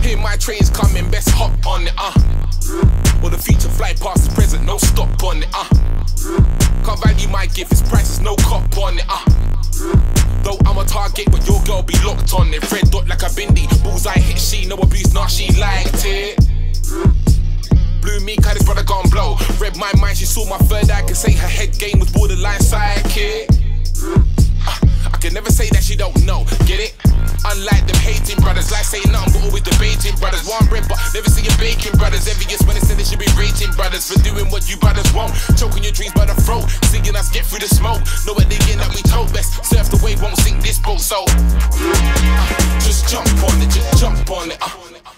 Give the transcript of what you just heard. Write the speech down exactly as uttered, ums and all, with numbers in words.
Hear my trains coming, best hop on it, uh. Or the future fly past the present, no stop on it, uh. Can't value my gift, its price is no cop on it, uh. Though I'm a target, but your girl be locked on it. Red dot like a bindi, bullseye hit she, no abuse, nah, she liked it. Blew me, cause this brother gone blow. Read my mind, she saw my third eye, can say her head game was borderline psychic. I can never say that she don't know, get it? Unlike them hating brothers, life say nothing but always debating brothers. One bread but never see you baking brothers. Every year's when they say they should be raging brothers for doing what you brothers want, choking your dreams by the throat, singing us get through the smoke. Know at the end that we told best, surf the wave, won't sink this boat. So uh, just jump on it, just jump on it. Uh.